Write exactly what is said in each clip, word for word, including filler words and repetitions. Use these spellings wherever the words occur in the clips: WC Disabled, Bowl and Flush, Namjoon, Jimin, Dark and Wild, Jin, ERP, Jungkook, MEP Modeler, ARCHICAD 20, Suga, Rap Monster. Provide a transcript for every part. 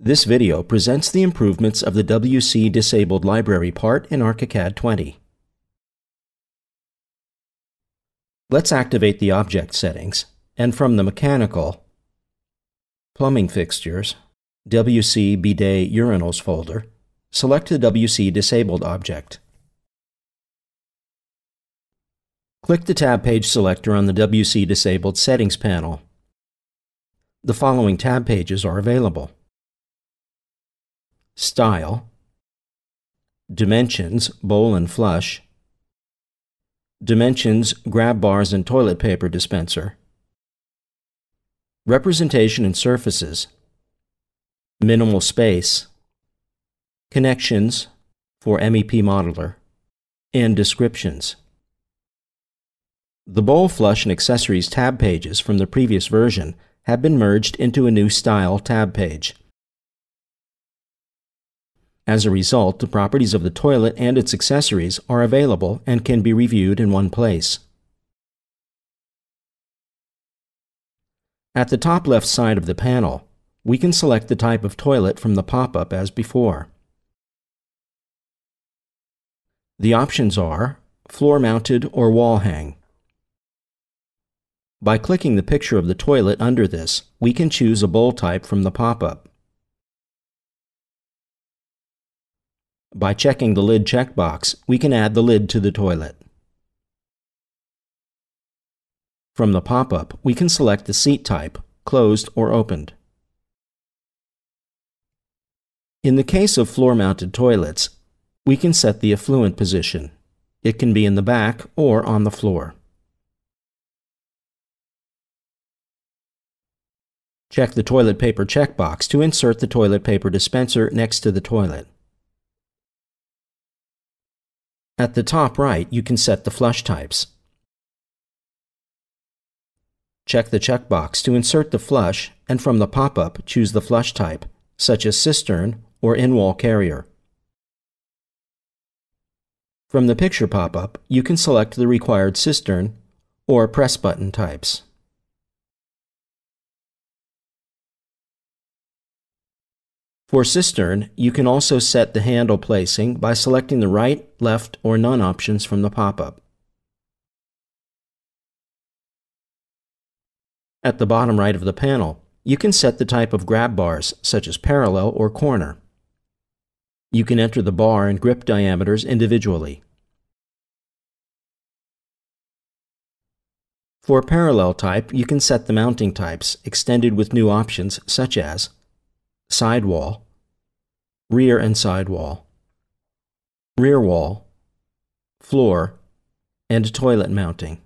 This video presents the improvements of the W C Disabled Library part in ARCHICAD twenty. Let's activate the object settings, and from the Mechanical, Plumbing Fixtures, W C Bidet Urinals folder, select the W C Disabled object. Click the tab page selector on the W C Disabled Settings panel. The following tab pages are available: Style, Dimensions, Bowl and Flush, Dimensions, Grab Bars and Toilet Paper Dispenser, Representation and Surfaces, Minimal Space, Connections for M E P Modeler, and Descriptions. The Bowl, Flush and Accessories tab pages from the previous version have been merged into a new Style tab page. As a result, the properties of the toilet and its accessories are available and can be reviewed in one place. At the top left side of the panel, we can select the type of toilet from the pop-up as before. The options are floor-mounted or wall-hang. By clicking the picture of the toilet under this, we can choose a bowl type from the pop-up. By checking the lid checkbox, we can add the lid to the toilet. From the pop-up, we can select the seat type, closed or opened. In the case of floor-mounted toilets, we can set the affluent position. It can be in the back or on the floor. Check the toilet paper checkbox to insert the toilet paper dispenser next to the toilet. At the top right, you can set the flush types. Check the checkbox to insert the flush, and from the pop-up, choose the flush type, such as cistern or in-wall carrier. From the picture pop-up, you can select the required cistern or press-button types. For cistern, you can also set the handle placing by selecting the right, left, or none options from the pop-up. At the bottom right of the panel, you can set the type of grab bars, such as parallel or corner. You can enter the bar and grip diameters individually. For parallel type, you can set the mounting types, extended with new options such as side wall, rear and side wall, rear wall, floor, and toilet mounting.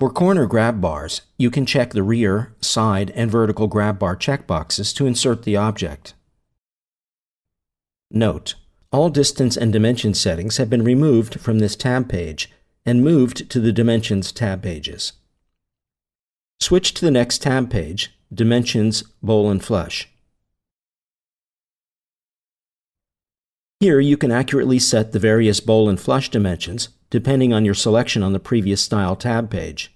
For corner grab bars, you can check the rear, side, and vertical grab bar checkboxes to insert the object. Note: all distance and dimension settings have been removed from this tab page and moved to the Dimensions tab pages. Switch to the next tab page, Dimensions, Bowl and Flush. Here you can accurately set the various bowl and flush dimensions depending on your selection on the previous Style tab page.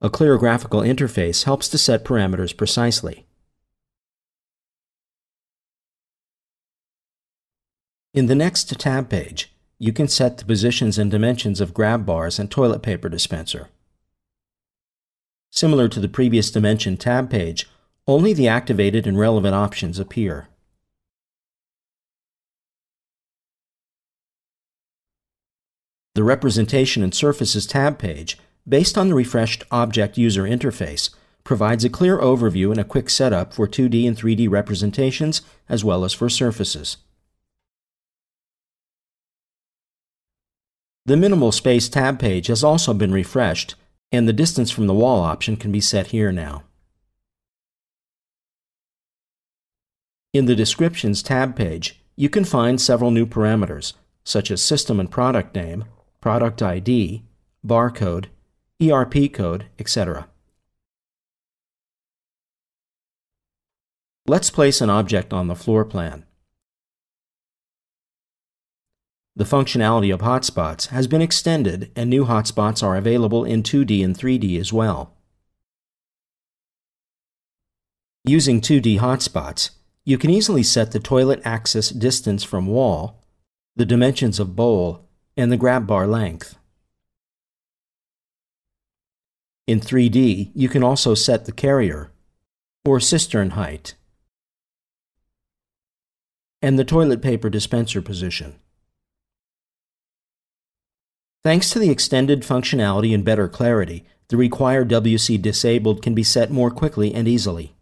A clear graphical interface helps to set parameters precisely. In the next tab page, you can set the positions and dimensions of grab bars and toilet paper dispenser. Similar to the previous Dimension tab page, only the activated and relevant options appear. The Representation and Surfaces tab page, based on the refreshed Object User Interface, provides a clear overview and a quick setup for two D and three D representations as well as for surfaces. The Minimal Space tab page has also been refreshed, and the distance from the wall option can be set here now. In the Descriptions tab page, you can find several new parameters, such as system and product name, product I D, barcode, E R P code, et cetera. Let's place an object on the floor plan. The functionality of hotspots has been extended and new hotspots are available in two D and three D as well. Using two D hotspots, you can easily set the toilet access distance from wall, the dimensions of bowl, and the grab bar length. In three D, you can also set the carrier, or cistern height, and the toilet paper dispenser position. Thanks to the extended functionality and better clarity, the required W C disabled can be set more quickly and easily.